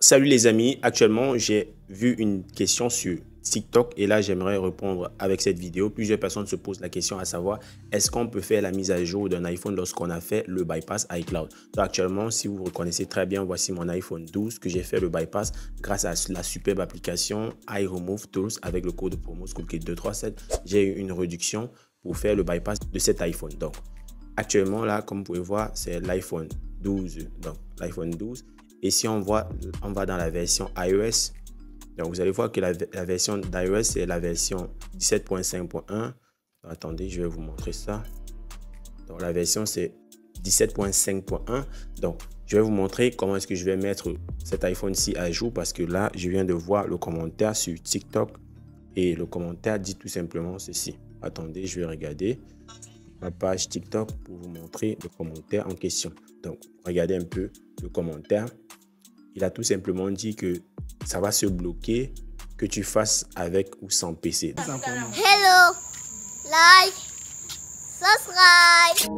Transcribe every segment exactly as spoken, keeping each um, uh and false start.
Salut les amis, actuellement j'ai vu une question sur TikTok et là j'aimerais répondre avec cette vidéo. Plusieurs personnes se posent la question à savoir est-ce qu'on peut faire la mise à jour d'un iPhone lorsqu'on a fait le bypass iCloud. Donc actuellement, si vous reconnaissez très bien, voici mon iPhone douze que j'ai fait le bypass grâce à la superbe application iRemove Tools avec le code promo Schoolkid deux trois sept. J'ai eu une réduction pour faire le bypass de cet iPhone. Donc actuellement là, comme vous pouvez voir, c'est l'iPhone douze. Donc l'iPhone douze. Et si on voit, on va dans la version iOS, donc vous allez voir que la, la version d'iOS, c'est la version dix-sept point cinq point un. Attendez, je vais vous montrer ça. Donc la version, c'est dix-sept point cinq point un. Donc je vais vous montrer comment est-ce que je vais mettre cet iPhone-ci à jour, parce que là, je viens de voir le commentaire sur TikTok et le commentaire dit tout simplement ceci. Attendez, je vais regarder ma page TikTok pour vous montrer le commentaire en question. Donc regardez un peu le commentaire. Il a tout simplement dit que ça va se bloquer, que tu fasses avec ou sans P C. Hello, like, subscribe.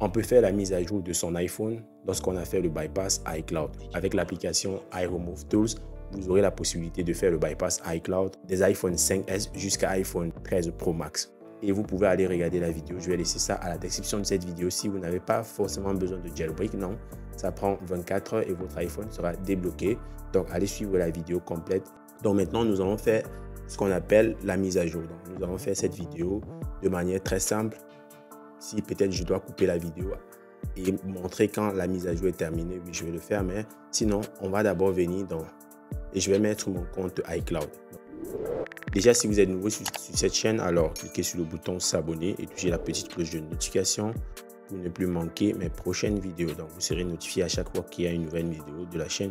On peut faire la mise à jour de son iPhone lorsqu'on a fait le bypass iCloud. Avec l'application iRemove Tools, vous aurez la possibilité de faire le bypass iCloud des iPhone cinq S jusqu'à iPhone treize Pro Max. Et vous pouvez aller regarder la vidéo. Je vais laisser ça à la description de cette vidéo. Si vous n'avez pas forcément besoin de jailbreak, non, ça prend vingt-quatre heures et votre iPhone sera débloqué. Donc, allez suivre la vidéo complète. Donc maintenant, nous allons faire ce qu'on appelle la mise à jour. Donc, nous allons faire cette vidéo de manière très simple. Si peut-être je dois couper la vidéo et montrer quand la mise à jour est terminée, oui, je vais le faire. Mais sinon, on va d'abord venir dans... Et je vais mettre mon compte iCloud. Déjà, si vous êtes nouveau sur, sur cette chaîne, alors cliquez sur le bouton s'abonner et touchez la petite cloche de notification pour ne plus manquer mes prochaines vidéos. Donc, vous serez notifié à chaque fois qu'il y a une nouvelle vidéo de la chaîne.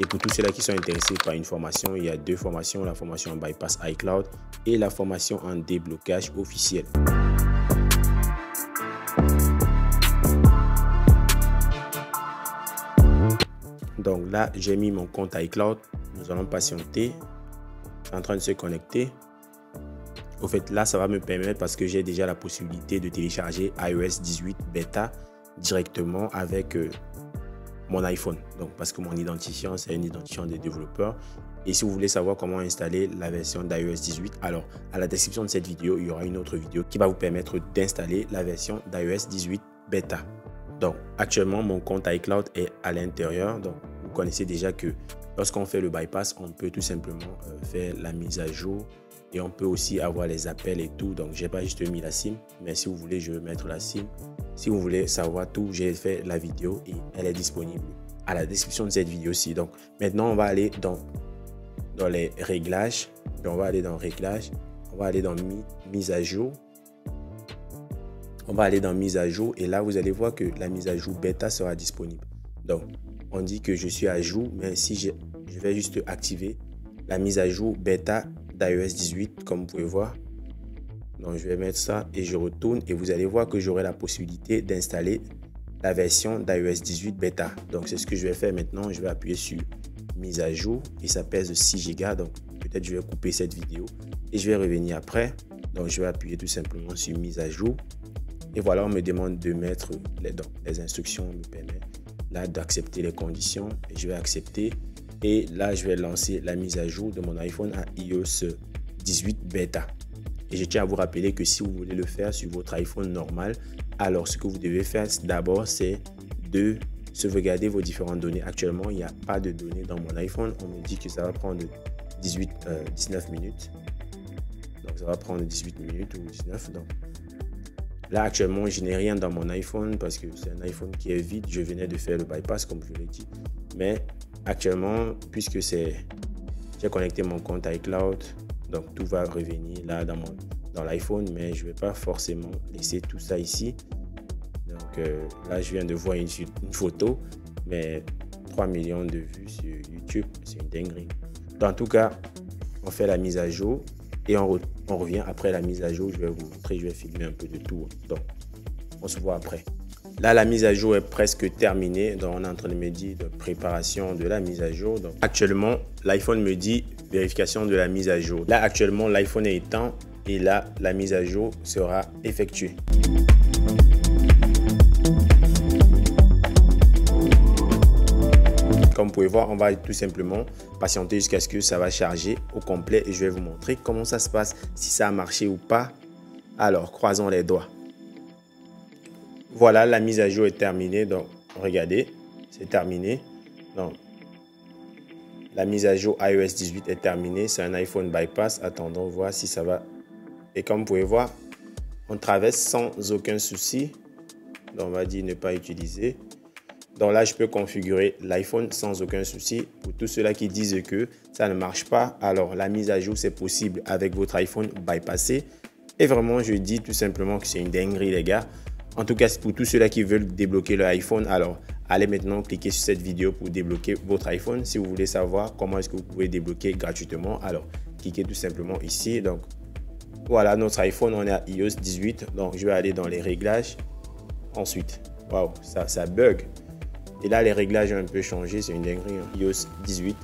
Et pour tous ceux-là qui sont intéressés par une formation, il y a deux formations, la formation en bypass iCloud et la formation en déblocage officiel. Donc là, j'ai mis mon compte iCloud. Nous allons patienter. Je suis en train de se connecter. Au fait, là, ça va me permettre, parce que j'ai déjà la possibilité de télécharger iOS dix-huit bêta directement avec euh, mon iPhone. Donc, parce que mon identifiant, c'est un identifiant des développeurs. Et si vous voulez savoir comment installer la version d'iOS dix-huit, alors à la description de cette vidéo, il y aura une autre vidéo qui va vous permettre d'installer la version d'iOS dix-huit bêta. Donc, actuellement, mon compte iCloud est à l'intérieur. Donc, vous connaissez déjà que lorsqu'on fait le bypass, on peut tout simplement faire la mise à jour et on peut aussi avoir les appels et tout. Donc, j'ai pas juste mis la SIM, mais si vous voulez, je vais mettre la SIM. Si vous voulez savoir tout, j'ai fait la vidéo et elle est disponible à la description de cette vidéo-ci. Donc, maintenant, on va aller dans, dans les réglages. Donc, on va aller dans réglages. On va aller dans mi- mise à jour. On va aller dans mise à jour et là, vous allez voir que la mise à jour bêta sera disponible. Donc, on dit que je suis à jour, mais si je, je vais juste activer la mise à jour bêta d'iOS dix-huit, comme vous pouvez voir. Donc, je vais mettre ça et je retourne et vous allez voir que j'aurai la possibilité d'installer la version d'iOS dix-huit bêta. Donc, c'est ce que je vais faire maintenant. Je vais appuyer sur mise à jour et ça pèse six gigas. Donc, peut-être je vais couper cette vidéo et je vais revenir après. Donc, je vais appuyer tout simplement sur mise à jour. Et voilà, on me demande de mettre les, donc, les instructions, on me permet là d'accepter les conditions. Et je vais accepter et là, je vais lancer la mise à jour de mon iPhone à iOS dix-huit bêta. Et je tiens à vous rappeler que si vous voulez le faire sur votre iPhone normal, alors ce que vous devez faire d'abord, c'est de sauvegarder vos différentes données. Actuellement, il n'y a pas de données dans mon iPhone. On me dit que ça va prendre dix-neuf minutes. Donc, ça va prendre dix-huit minutes ou dix-neuf. Donc, là, actuellement, je n'ai rien dans mon iPhone parce que c'est un iPhone qui est vide. Je venais de faire le bypass, comme je l'ai dit. Mais actuellement, puisque c'est, j'ai connecté mon compte iCloud, donc tout va revenir là dans, mon, dans l'iPhone. Mais je ne vais pas forcément laisser tout ça ici. Donc euh, là, je viens de voir une, une photo, mais trois millions de vues sur YouTube, c'est une dinguerie. Donc, en tout cas, on fait la mise à jour. Et on, re on revient après la mise à jour. Je vais vous montrer, je vais filmer un peu de tout. Donc, on se voit après. Là, la mise à jour est presque terminée. Donc, on est en train de me dire de préparation de la mise à jour. Donc, actuellement, l'iPhone me dit vérification de la mise à jour. Là, actuellement, l'iPhone est éteint et là, la mise à jour sera effectuée. pouvez voir, on va tout simplement patienter jusqu'à ce que ça va charger au complet et je vais vous montrer comment ça se passe, si ça a marché ou pas. Alors, croisons les doigts. Voilà, la mise à jour est terminée. Donc, regardez, c'est terminé. Donc, la mise à jour i O S dix-huit est terminée. C'est un iPhone bypass. Attendons voir si ça va. Et comme vous pouvez voir, on traverse sans aucun souci. Donc, on va dire ne pas utiliser. Donc là, je peux configurer l'iPhone sans aucun souci. Pour tous ceux-là qui disent que ça ne marche pas, alors la mise à jour, c'est possible avec votre iPhone bypassé. Et vraiment, je dis tout simplement que c'est une dinguerie, les gars. En tout cas, pour tous ceux-là qui veulent débloquer leur iPhone, alors allez maintenant cliquer sur cette vidéo pour débloquer votre iPhone. Si vous voulez savoir comment est-ce que vous pouvez débloquer gratuitement, alors cliquez tout simplement ici. Donc voilà, notre iPhone, on est à i O S dix-huit. Donc je vais aller dans les réglages. Ensuite, waouh, ça, ça bug. Et là, les réglages ont un peu changé. C'est une dinguerie, hein. i O S dix-huit.